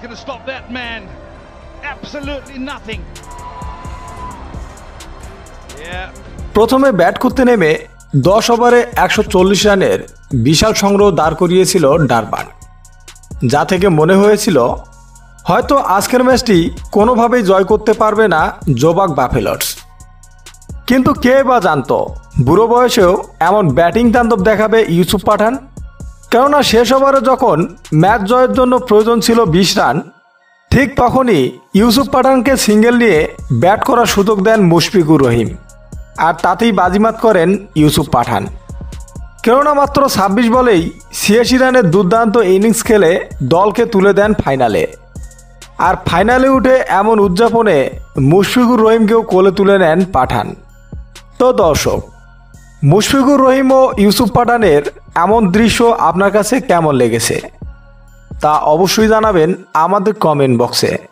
It's going to stop that man. Absolutely nothing. Yeah. প্রথমে bat করতে নেমে 10 ওভারে 140 রানের বিশাল সংগ্রহ দাঁড় করিয়েছিল ডারবান, যা থেকে মনে হয়েছিল হয়তো আজকের ম্যাচটি কোনোভাবেই জয় করতে পারবে না জোবাক বাফেলোস। কিন্তু কে বা জানত বুড়ো বয়সেও এমন ব্যাটিং তাণ্ডব দেখাবে ইউসুফ পাঠান, কেননা শেষ ওভারে যখন ম্যাচ জয়ের জন্য প্রয়োজন ছিল 20 রান, ঠিক তখনই ইউসুফ পাঠানকে সিঙ্গেল নিয়ে ব্যাট করার সুযোগ দেন মুশফিকুর রহিম, আর তাতেই বাজিমাত করেন ইউসুফ পাঠান। কেননা মাত্র 26 বলেই 86 রানের দুর্দান্ত ইনিংস খেলে দলকে তুলে দেন ফাইনালে, আর ফাইনালে উঠে এমন উদযাপনে মুশফিকুর রহিমকেও কোলে তুলে নেন পাঠান। তো দর্শক, মুশফিকুর রহিম ও ইউসুফ পাঠানের এমন দৃশ্য আপনার কাছে কেমন লেগেছে তা অবশ্যই জানাবেন আমাদের কমেন্ট বক্সে।